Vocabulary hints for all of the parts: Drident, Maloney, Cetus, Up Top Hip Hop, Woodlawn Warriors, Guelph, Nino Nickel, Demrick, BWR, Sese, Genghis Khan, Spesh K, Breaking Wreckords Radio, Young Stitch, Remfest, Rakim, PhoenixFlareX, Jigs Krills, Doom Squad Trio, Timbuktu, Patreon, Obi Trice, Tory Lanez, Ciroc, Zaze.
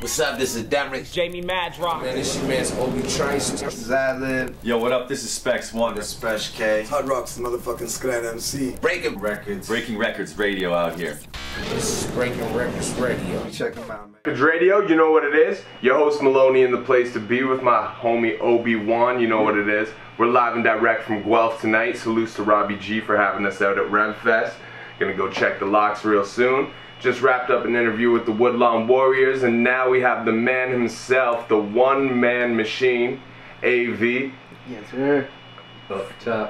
What's up? This is Demrick. Jamie Madge Rock. Man, this your man's Obi Trice. This is Adlib. Yo, what up? This is Specs Wonder. Specs K. Hot Rock's motherfucking Scrat MC. Breaking Wreckords Radio out here. This is Breaking Wreckords Radio. Check them out, man. Wreckords Radio, you know what it is. Your host Maloney in the place to be with my homie Obi-Wan. You know what it is. We're live and direct from Guelph tonight. Salutes to Robbie G for having us out at Remfest. Gonna go check the locks real soon. Just wrapped up an interview with the Woodlawn Warriors, and now we have the man himself, the one-man machine, A.V. Yes, sir.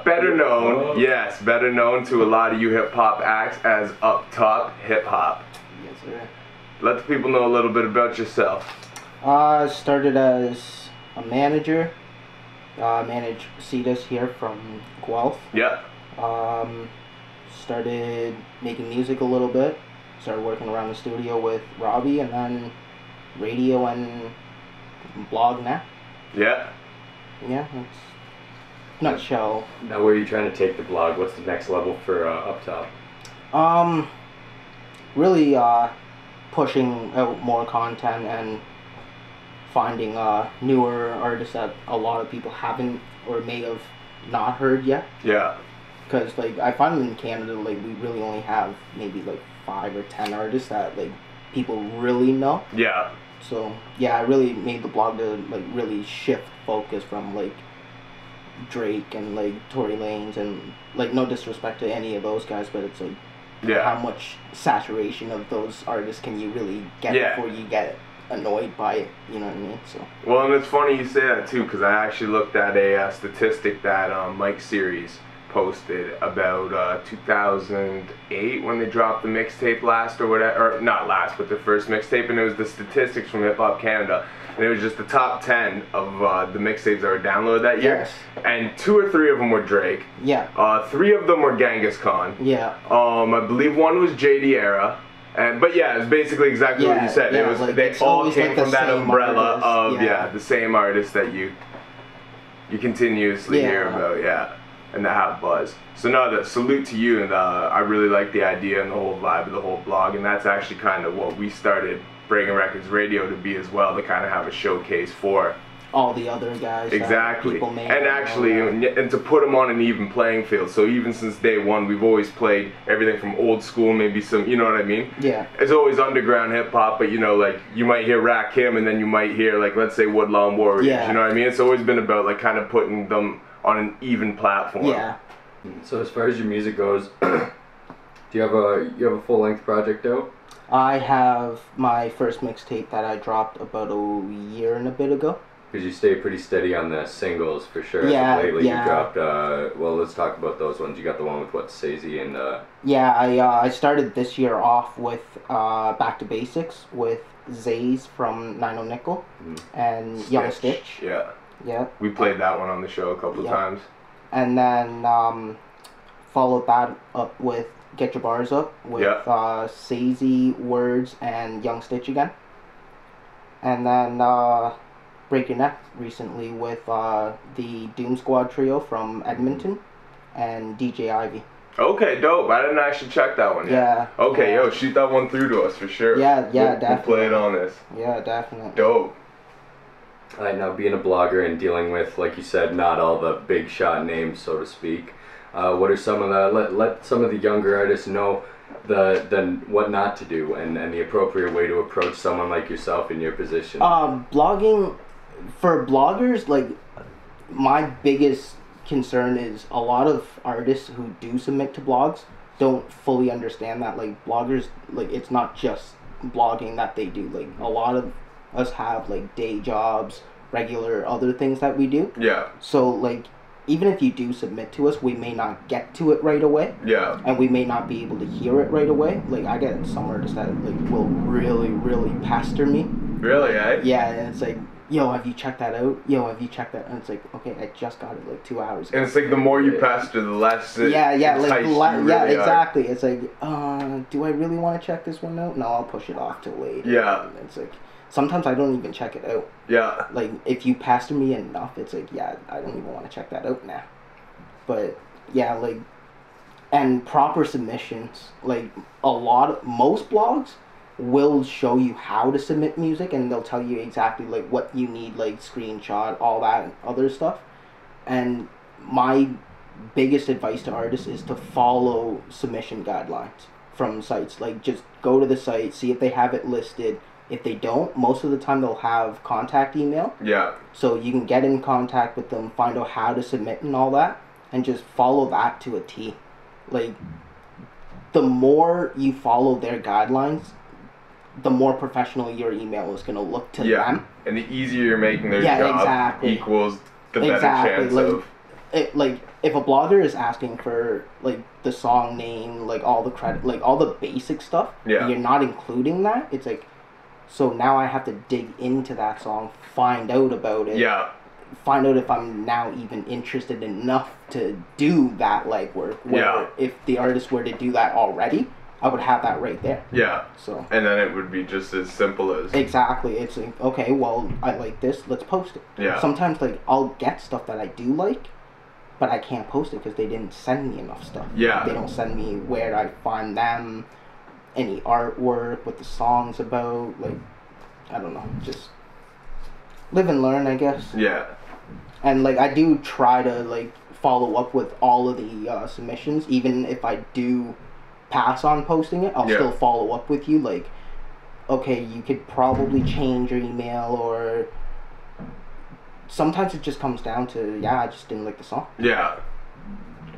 Better known, yes, better known to a lot of you hip-hop acts as Up Top Hip-Hop. Yes, sir. Let the people know a little bit about yourself. I started as a manager. I manage Cetus here from Guelph. Yeah. Started making music a little bit. Started working around the studio with Robbie, and then radio and blog now. Yeah. Yeah, it's nutshell. Now, where are you trying to take the blog? What's the next level for Up Top? Really pushing out more content and finding newer artists that a lot of people haven't or may have not heard yet. Yeah. Because, like, I find in Canada, like, we really only have maybe, like, 5 or 10 artists that, like, people really know. Yeah. So, yeah, I really made the blog to, like, really shift focus from, like, Drake and, like, Tory Lanez and, like, no disrespect to any of those guys, but it's, like, yeah, how much saturation of those artists can you really get, yeah, before you get annoyed by it, you know what I mean? So. Well, and it's funny you say that, too, because I actually looked at a statistic that Mike Series posted about 2008 when they dropped the mixtape last or whatever, or not last, but the first mixtape, and it was the statistics from Hip Hop Canada, and it was just the top 10 of the mixtapes that were downloaded that year. Yes. And 2 or 3 of them were Drake. Yeah. 3 of them were Genghis Khan. Yeah. I believe one was J.D. Era. And, but yeah, it was basically exactly, yeah, what you said. Yeah, it was, like, they all came like from that umbrella artist. Of, yeah, the same artist that you continuously, yeah, hear about, yeah, and that have buzz. So now, the salute to you, and I really like the idea and the whole vibe of the whole blog, and that's actually kind of what we started Breaking Wreckords Radio to be as well, to kind of have a showcase for all the other guys. Exactly. And actually, and to put them on an even playing field. So even since day one, we've always played everything from old school, maybe some, you know what I mean? Yeah. It's always underground hip hop, but you know, like, you might hear Rakim, and then you might hear, like, let's say Woodlawn Warriors, yeah, you know what I mean? It's always been about, like, kind of putting them on an even platform. Yeah. So as far as your music goes, do you have a full length project out? I have my first mixtape that I dropped about a year and a bit ago. Because you stay pretty steady on the singles for sure. Yeah. So lately, yeah, you dropped. Well, let's talk about those ones. You got the one with what, Sese and. Yeah, I started this year off with Back to Basics with Zaze from Nino Nickel, mm-hmm, and Stitch. Young Stitch. Yeah. Yeah. We played that one on the show a couple, yeah, of times. And then followed that up with Get Your Bars Up with, yeah, Sese, Words, and Young Stitch again. And then Break Your Neck recently with the Doom Squad Trio from Edmonton, mm-hmm, and DJ Ivy. Okay, dope. I didn't actually check that one yet. Yeah. Okay, yeah, yo, shoot that one through to us for sure. Yeah, yeah, definitely. We'll play it on this. Yeah, definitely. Dope. Alright, now being a blogger and dealing with, like you said, not all the big shot names, so to speak, what are some of the, let some of the younger artists know the what not to do and the appropriate way to approach someone like yourself in your position? Blogging, for bloggers, like, my biggest concern is a lot of artists who do submit to blogs don't fully understand that, like, bloggers, like, it's not just blogging that they do, like, a lot of us have, like, day jobs, regular other things that we do. Yeah. So, like, even if you do submit to us, we may not get to it right away. Yeah. And we may not be able to hear it right away. Like, I get some artists that, like, will really, really pester me. Really, eh? Yeah, and it's like, yo, have you checked that out? Yo, have you checked that? And it's like, okay, I just got it, like, 2 hours ago. And it's like, the more you pester, the less it, yeah, yeah, like, really, yeah, exactly. It's like, do I really want to check this one out? No, I'll push it off till later. Yeah. And it's like, sometimes I don't even check it out. Yeah. Like, if you pester me enough, it's like, yeah, I don't even want to check that out now. But, yeah, like, and proper submissions. Like, most blogs will show you how to submit music, and they'll tell you exactly like what you need, like screenshot, all that and other stuff. And my biggest advice to artists is to follow submission guidelines from sites. Like, just go to the site, see if they have it listed. If they don't, most of the time they'll have contact email. Yeah. So you can get in contact with them, find out how to submit and all that, and just follow that to a T. Like, the more you follow their guidelines, the more professional your email is going to look to them. And the easier you're making their job equals the better chance of... Like, if a blogger is asking for, like, the song name, like, all the credit, like, all the basic stuff, and you're not including that, it's like, so now I have to dig into that song, find out about it. Yeah. Find out if I'm now even interested enough to do that legwork. If the artist were to do that already, I would have that right there. Yeah. So. And then it would be just as simple as. Exactly. It's like, okay, well, I like this, let's post it. Yeah. Sometimes, like, I'll get stuff that I do like, but I can't post it because they didn't send me enough stuff. Yeah. They don't send me where I find them, any artwork, what the song's about, like, I don't know, just live and learn, I guess. Yeah. And, like, I do try to, like, follow up with all of the submissions. Even if I do pass on posting it, I'll still follow up with you, like, okay, you could probably change your email, or... Sometimes it just comes down to, I just didn't like the song. Yeah.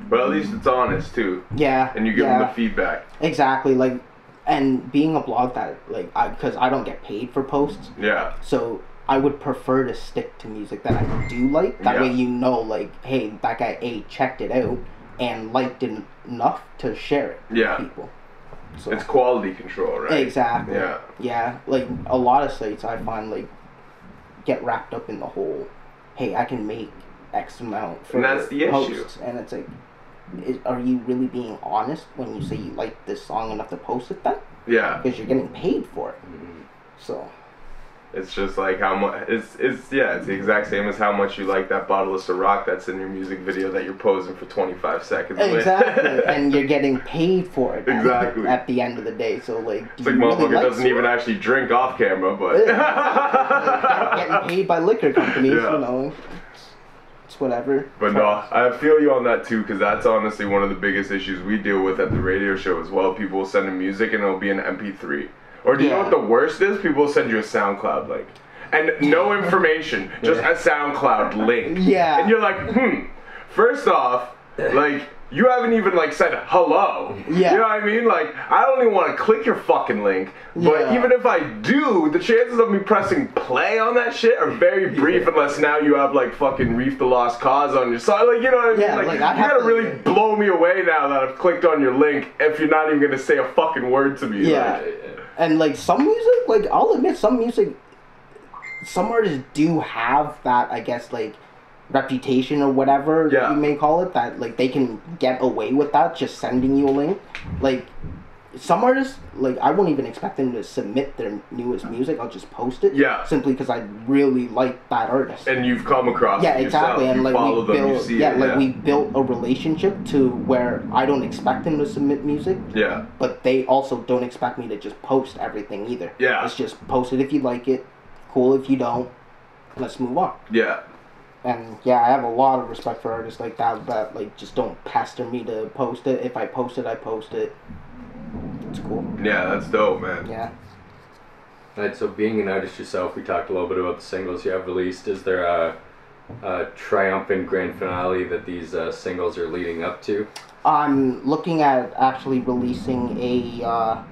But at least it's honest, too. Yeah. And you give them the feedback. Exactly. Like, and being a blog that, like, because I don't get paid for posts. Yeah. So I would prefer to stick to music that I do like. That way you know, like, hey, that guy A checked it out and liked it enough to share it with people. So. It's quality control, right? Exactly. Yeah. Yeah. Like, a lot of sites I find, like, get wrapped up in the whole... Hey, I can make X amount for posts. And that's the issue. And it's like, are you really being honest when you say you like this song enough to post it then? Yeah. Because you're getting paid for it. Mm-hmm. So. It's just like how much... It's the exact same as how much you like that bottle of Ciroc that's in your music video that you're posing for 25 seconds with. Exactly. And you're getting paid for it. Exactly. At the end of the day. So, like... It's like, motherfucker really doesn't even actually drink off camera, but... Exactly. Like, getting paid by liquor companies, you know. It's whatever. But no, I feel you on that, too, because that's honestly one of the biggest issues we deal with at the radio show as well. People will send in music, and it'll be an MP3. Or do you know what the worst is? People send you a SoundCloud link. And no information, just a SoundCloud link. Yeah. And you're like, first off, like, you haven't even, like, said hello. Yeah. You know what I mean? Like, I don't even want to click your fucking link. But even if I do, the chances of me pressing play on that shit are very brief unless now you have, like, fucking Reef the Lost Cause on your side. Like, you know what I mean? Yeah, like you gotta really blow me away now that I've clicked on your link if you're not even gonna say a fucking word to me. Yeah. Like, and, like, some music, like, I'll admit some music, some artists do have that, I guess, like, reputation or whatever you may call it, that, like, they can get away with that, just sending you a link. Like, some artists, like, I won't even expect them to submit their newest music. I'll just post it. Yeah. Simply because I really like that artist. And you've come across it yourself. Exactly. And you, like, follow them, you see it. Like, we built a relationship to where I don't expect them to submit music. Yeah. But they also don't expect me to just post everything either. Yeah. It's just post it if you like it. Cool if you don't. Let's move on. Yeah. And, I have a lot of respect for artists like that, like, just don't pester me to post it. If I post it, I post it. It's cool. Yeah, that's dope, man. Yeah. Alright, so being an artist yourself, we talked a little bit about the singles you have released. Is there a triumphant grand finale that these singles are leading up to? I'm looking at actually releasing a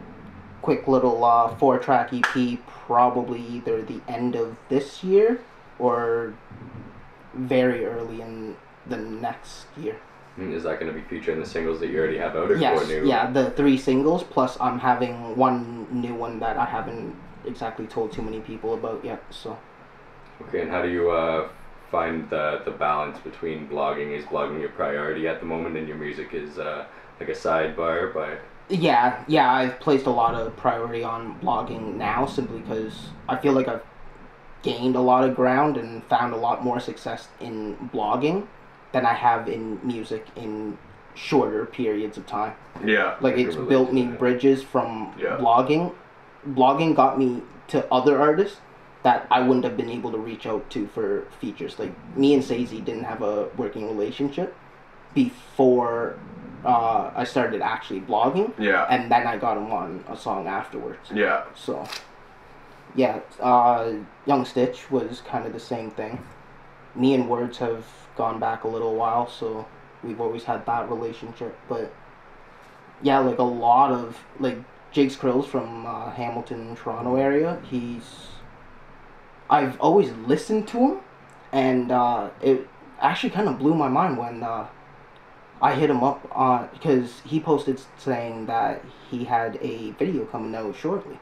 quick little 4-track EP probably either the end of this year or... very early in the next year. Is that going to be featuring the singles that you already have out, or four new? Yeah, the 3 singles, plus I'm having one new one that I haven't exactly told too many people about yet, so. Okay, and how do you find the balance between blogging? Is blogging your priority at the moment, and your music is like a sidebar? But Yeah, I've placed a lot of priority on blogging now, simply because I feel like I've gained a lot of ground and found a lot more success in blogging than I have in music in shorter periods of time. Yeah. Like, it's built me bridges from blogging blogging got me to other artists that I wouldn't have been able to reach out to for features. Like, me and Sese didn't have a working relationship before I started actually blogging. Yeah. And then I got him on a song afterwards. Yeah. So, yeah, Young Stitch was kind of the same thing. Me and Words have gone back a little while, so we've always had that relationship. But, yeah, like, a lot of, like, Jigs Krills from Hamilton, Toronto area, I've always listened to him, and it actually kind of blew my mind when I hit him up on, because he posted saying that he had a video coming out shortly,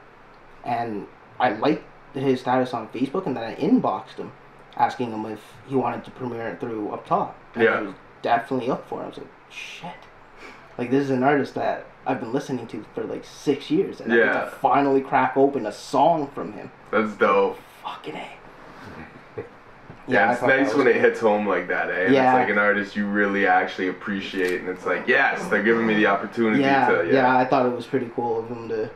and I liked his status on Facebook, and then I inboxed him asking him if he wanted to premiere it through Up Top. And yeah. He was definitely up for it. I was like, shit. Like, this is an artist that I've been listening to for like 6 years, and yeah. I get to finally crack open a song from him. That's dope. Fucking A. Yeah, it's nice when it hits home like that, eh? Yeah. It's like an artist you really actually appreciate, and it's like, yes, they're giving me the opportunity to. Yeah. Yeah, I thought it was pretty cool of him to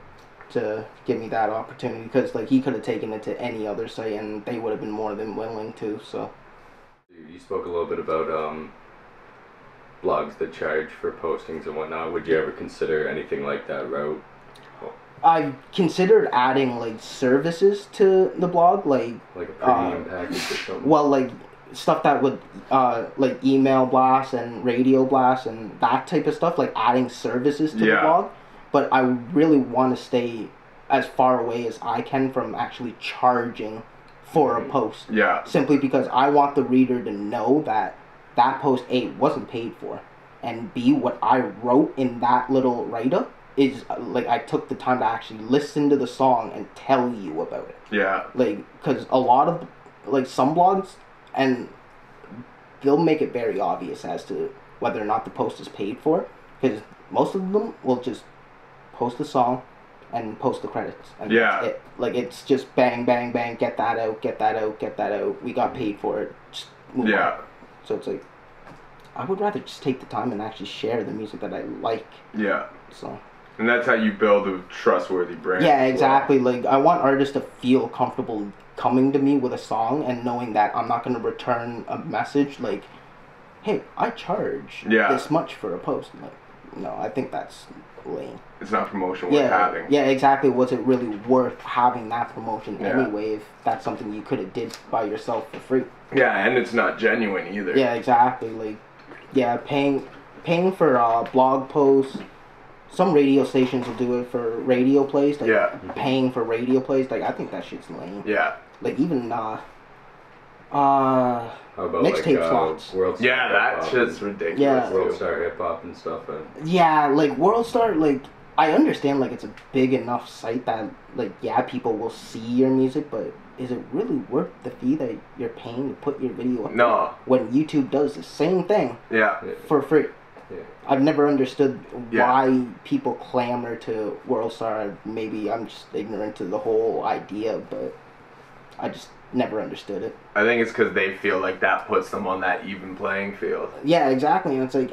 give me that opportunity, because like, he could have taken it to any other site and they would have been more than willing to. So. You spoke a little bit about blogs that charge for postings and whatnot. Would you ever consider anything like that route? I considered adding like services to the blog, like a premium package or something. Well, like stuff that would like email blasts and radio blasts and that type of stuff, like adding services to the blog. But I really want to stay as far away as I can from actually charging for a post. Yeah. Simply because I want the reader to know that that post, A, wasn't paid for, and B, what I wrote in that little write-up is, like, I took the time to actually listen to the song and tell you about it. Yeah. Like, because a lot of, like, some blogs, and they'll make it very obvious as to whether or not the post is paid for, because most of them will just post the song and post the credits. And that's it. Like, it's just bang, bang, bang, get that out, get that out, get that out. We got paid for it. Just move on. So it's like, I would rather just take the time and actually share the music that I like. Yeah. So. And that's how you build a trustworthy brand. Yeah, exactly. Well. Like, I want artists to feel comfortable coming to me with a song and knowing that I'm not going to return a message like, hey, I charge this much for a post. Like, no, I think that's lame. It's not promotion worth having. Yeah, exactly. Was it really worth having that promotion anyway, if that's something you could have did by yourself for free? Yeah, and it's not genuine either. Yeah, exactly. Like, yeah, paying for blog posts. Some radio stations will do it for radio plays. Like, paying for radio plays. Like, I think that shit's lame. Yeah. Like, even mixtape slots. Worldstar that shit's ridiculous. Yeah. Worldstar Hip-Hop and stuff. And... yeah, like, Worldstar, like, I understand, like, it's a big enough site that, like, yeah, people will see your music, but is it really worth the fee that you're paying to put your video up? No. When YouTube does the same thing. Yeah. For free. Yeah. I've never understood why people clamor to Worldstar. Maybe I'm just ignorant to the whole idea, but I just never understood it. I think it's because they feel like that puts them on that even playing field. Yeah, exactly. And it's like,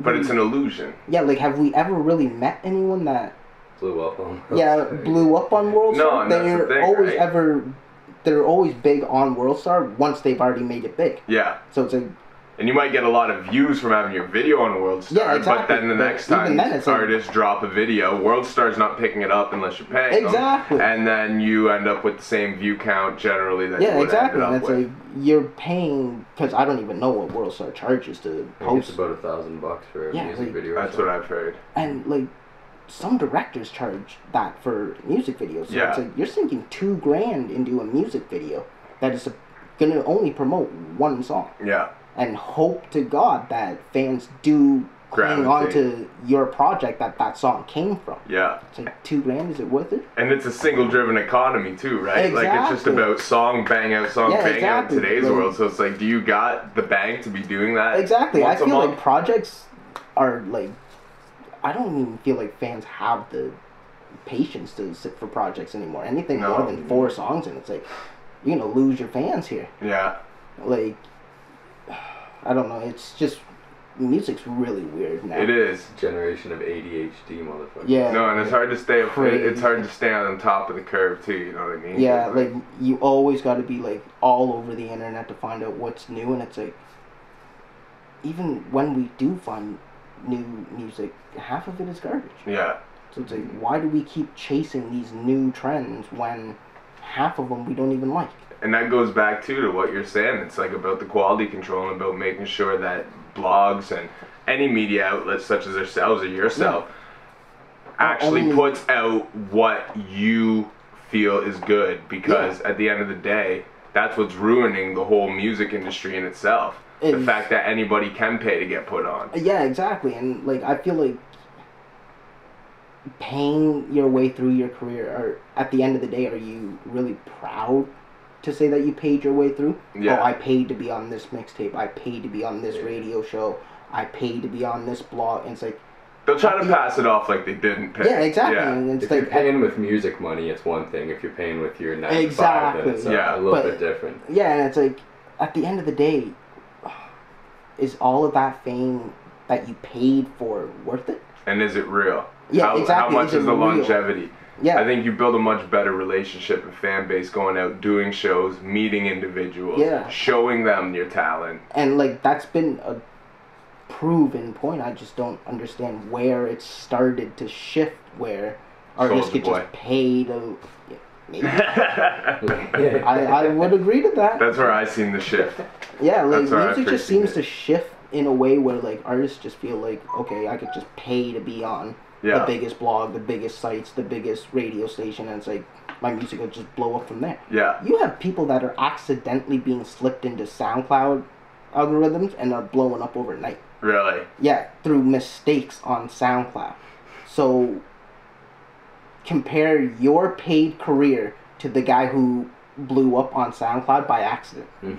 but it's an illusion. Yeah, like, have we ever really met anyone that blew up on Worldstar? No, and that's the thing, right? They're always big on Worldstar once they've already made it big. Yeah. So it's like. And you might get a lot of views from having your video on Worldstar, but then the next time artists drop a video, Worldstar's not picking it up unless you're paying them. And then you end up with the same view count generally that you would end up with. Like, you're paying, because I don't even know what Worldstar charges to post. It's about $1,000 for a music video. That's what I've heard. And, like, some directors charge that for music videos. So it's like, you're sinking $2,000 into a music video that is going to only promote one song. Yeah. And hope to God that fans do cling on to your project that song came from. Yeah. It's like, $2,000, is it worth it? And it's a single-driven economy, too, right? Exactly. Like, it's just about song, bang out, song, bang out in today's world. So it's like, do you got the bank to be doing that? Exactly. I feel like projects are, like, I don't even feel like fans have the patience to sit for projects anymore. Anything more than 4 songs, and it's like, you're going to lose your fans here. Yeah. Like, I don't know, it's just music's really weird now. It is. Generation of ADHD motherfuckers. Yeah. No, and it's hard to stay it's hard to stay on top of the curve too, you know what I mean? Yeah, like you always gotta be like all over the internet to find out what's new, and it's like even when we do find new music, half of it is garbage. Yeah. So it's like, why do we keep chasing these new trends when half of them we don't even like? And that goes back too to what you're saying. It's like about the quality control and about making sure that blogs and any media outlets such as ourselves or yourself actually puts out what you feel is good, because at the end of the day, that's what's ruining the whole music industry in itself. It's the fact that anybody can pay to get put on. Yeah, exactly. And like, I feel like paying your way through your career, or at the end of the day, are you really proud to say that you paid your way through? Yeah. Oh, I paid to be on this mixtape. I paid to be on this radio show. I paid to be on this blog. And it's like, they'll try to pass it off like they didn't pay. Yeah, exactly. Yeah. And it's if you're paying with music money, it's one thing. If you're paying with your 9 to 5, then it's a little bit different. Yeah, and it's like, at the end of the day, is all of that fame that you paid for worth it? And is it real? Yeah, exactly. How much is the longevity? Yeah. I think you build a much better relationship and fan base going out, doing shows, meeting individuals, showing them your talent. And, like, that's been a proven point. I just don't understand where it started to shift, where artists could just pay to... Maybe. I would agree to that. That's where I seen the shift. Yeah, like, music just seems to shift in a way where, like, artists just feel like, okay, I could just pay to be on the biggest blog, the biggest sites, the biggest radio station, and it's like, my music will just blow up from there. Yeah. You have people that are accidentally being slipped into SoundCloud algorithms and are blowing up overnight. Really? Yeah, through mistakes on SoundCloud. So, compare your paid career to the guy who blew up on SoundCloud by accident. Mm.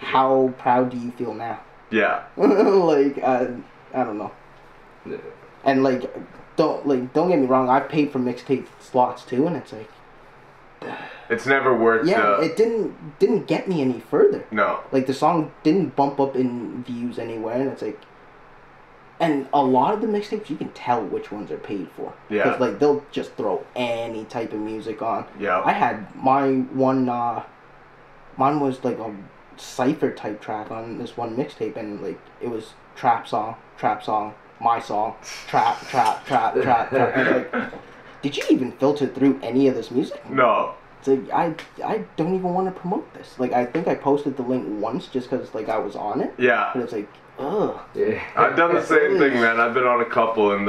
How proud do you feel now? Yeah. Like, I don't know. Yeah. And like, don't get me wrong, I've paid for mixtape slots too, and it's like, it's never worth it. Yeah, it didn't get me any further. No. Like, the song didn't bump up in views anywhere, and it's like, and a lot of the mixtapes, you can tell which ones are paid for. Yeah. Because, like, they'll just throw any type of music on. Yeah. I had my one, mine was, like, a cypher type track on this one mixtape, and, like, it was trap song, my song, trap. And, like, did you even filter through any of this music? No. It's like, I don't even want to promote this. Like, I think I posted the link once just because, like, I was on it. Yeah. But it's like... Oh. Yeah. I've done the same thing, man. I've been on a couple in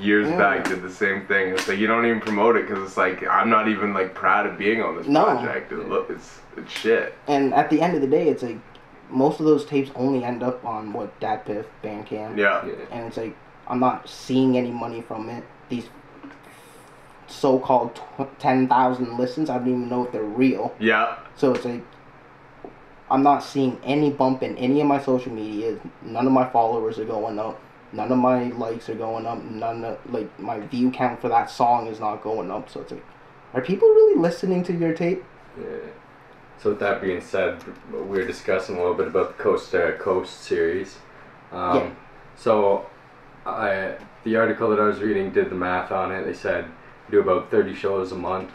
years back, did the same thing. It's like, you don't even promote it because it's like, I'm not even like proud of being on this project. It's shit. And at the end of the day, it's like, most of those tapes only end up on what, DatPiff, Bandcamp. Yeah. And it's like, I'm not seeing any money from it. These so-called 10,000 listens, I don't even know if they're real. Yeah. So it's like, I'm not seeing any bump in any of my social media. None of my followers are going up. None of my likes are going up. None of, like, my view count for that song is not going up. So it's like, are people really listening to your tape? Yeah. So with that being said, we were discussing a little bit about the Coast to Coast series. So the article that I was reading did the math on it. They said you do about 30 shows a month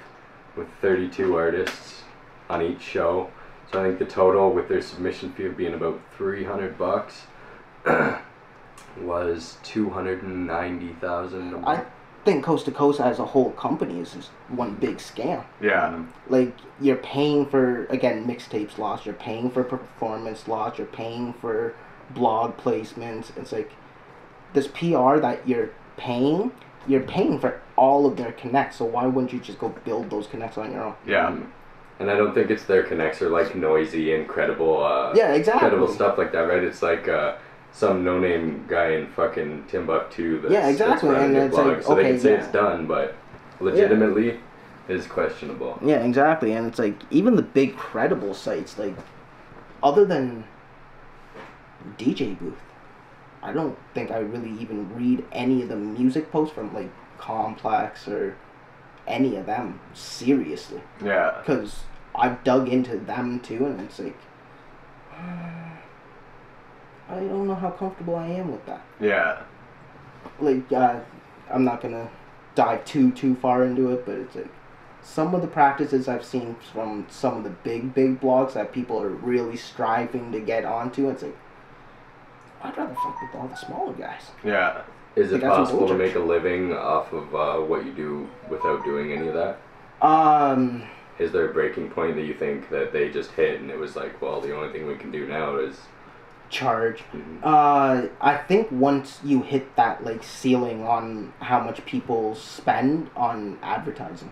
with 32 artists on each show. So I think the total with their submission fee of being about $300 was $290,000. I think Coast to Coast as a whole company is just one big scam. Yeah. Like, you're paying for, again, mixtape slots, you're paying for performance slots, you're paying for blog placements. It's like, this PR that you're paying for all of their connects. So why wouldn't you just go build those connects on your own? Yeah. And I don't think it's their connects are like noisy and credible, credible stuff like that, right? It's like some no-name guy in fucking Timbuktu that's running their blog. Like, so they can say it's done, but legitimately is questionable. Yeah, exactly. And it's like, even the big credible sites, like, other than DJ Booth, I don't think I really even read any of the music posts from, like, Complex or any of them, seriously. Yeah. Because I've dug into them too, and it's like, I don't know how comfortable I am with that. Yeah. Like, I'm not going to dive too far into it, but it's like some of the practices I've seen from some of the big blogs that people are really striving to get onto, it's like, I'd rather fuck with all the smaller guys. Yeah. Is it possible to make a living off of what you do without doing any of that? Is there a breaking point that you think that they just hit and it was like, well, the only thing we can do now is charge? Mm-hmm. I think once you hit that like ceiling on how much people spend on advertising,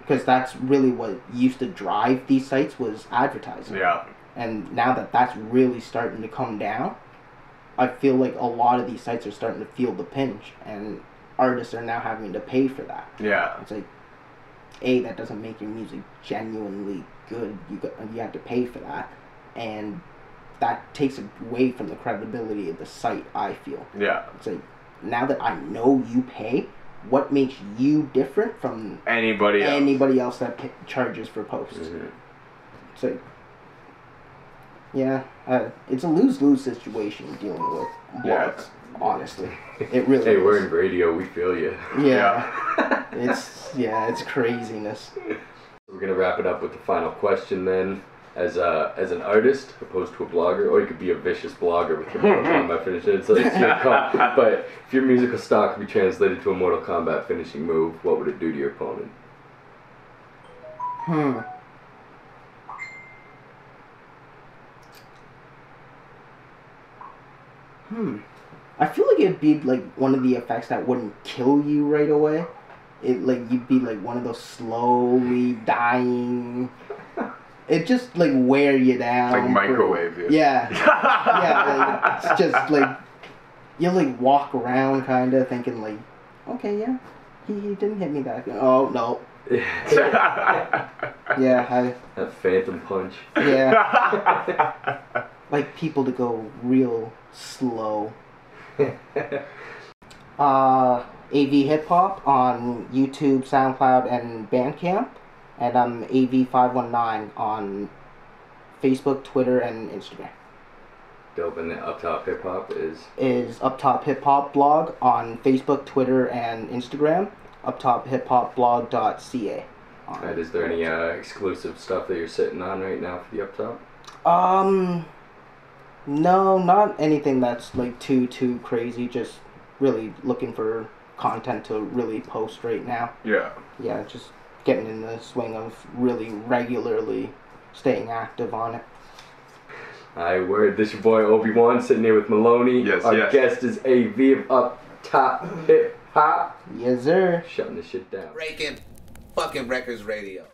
because that's really what used to drive these sites was advertising. Yeah. And now that that's really starting to come down, I feel like a lot of these sites are starting to feel the pinch, and artists are now having to pay for that. Yeah. It's like, A, that doesn't make your music genuinely good. You have to pay for that, and that takes away from the credibility of the site, I feel. Yeah. It's like, now that I know you pay, what makes you different from anybody else that charges for posts? Mm-hmm. It's like, yeah, it's a lose-lose situation dealing with blogs, honestly. It really is. Hey, we're in radio, we feel you. Yeah. It's craziness. We're going to wrap it up with the final question then. As an artist, opposed to a blogger, or you could be a vicious blogger with your Mortal Kombat finishing, it's your call. But if your musical style could be translated to a Mortal Kombat finishing move, what would it do to your opponent? I feel like it'd be like one of the effects that wouldn't kill you right away. It like you'd be like one of those slowly dying. It just like wear you down. Like microwave you. Yeah. Yeah. Like, it's just like you like walk around kind of thinking like, okay, yeah, he didn't hit me that good. Oh no. Yeah. That phantom punch. Yeah. Like people to go real slow. A.V. Hip-Hop on YouTube, SoundCloud, and Bandcamp. And I'm AV519 on Facebook, Twitter, and Instagram. Dope. And the Up Top Hip-Hop is? Is Up Top Hip-Hop blog on Facebook, Twitter, and Instagram. UpTopHipHopBlog.ca. And is there any exclusive stuff that you're sitting on right now for the Up Top? No, not anything that's like too crazy. Just really looking for content to really post right now. Yeah. Yeah, just getting in the swing of really regularly staying active on it. Hi, word. This your boy Obi-Wan sitting here with Maloney. Yes, Our guest is A.V. of Up Top Hip Hop. Yes, sir. Shutting this shit down. Breaking fucking Wreckords Radio.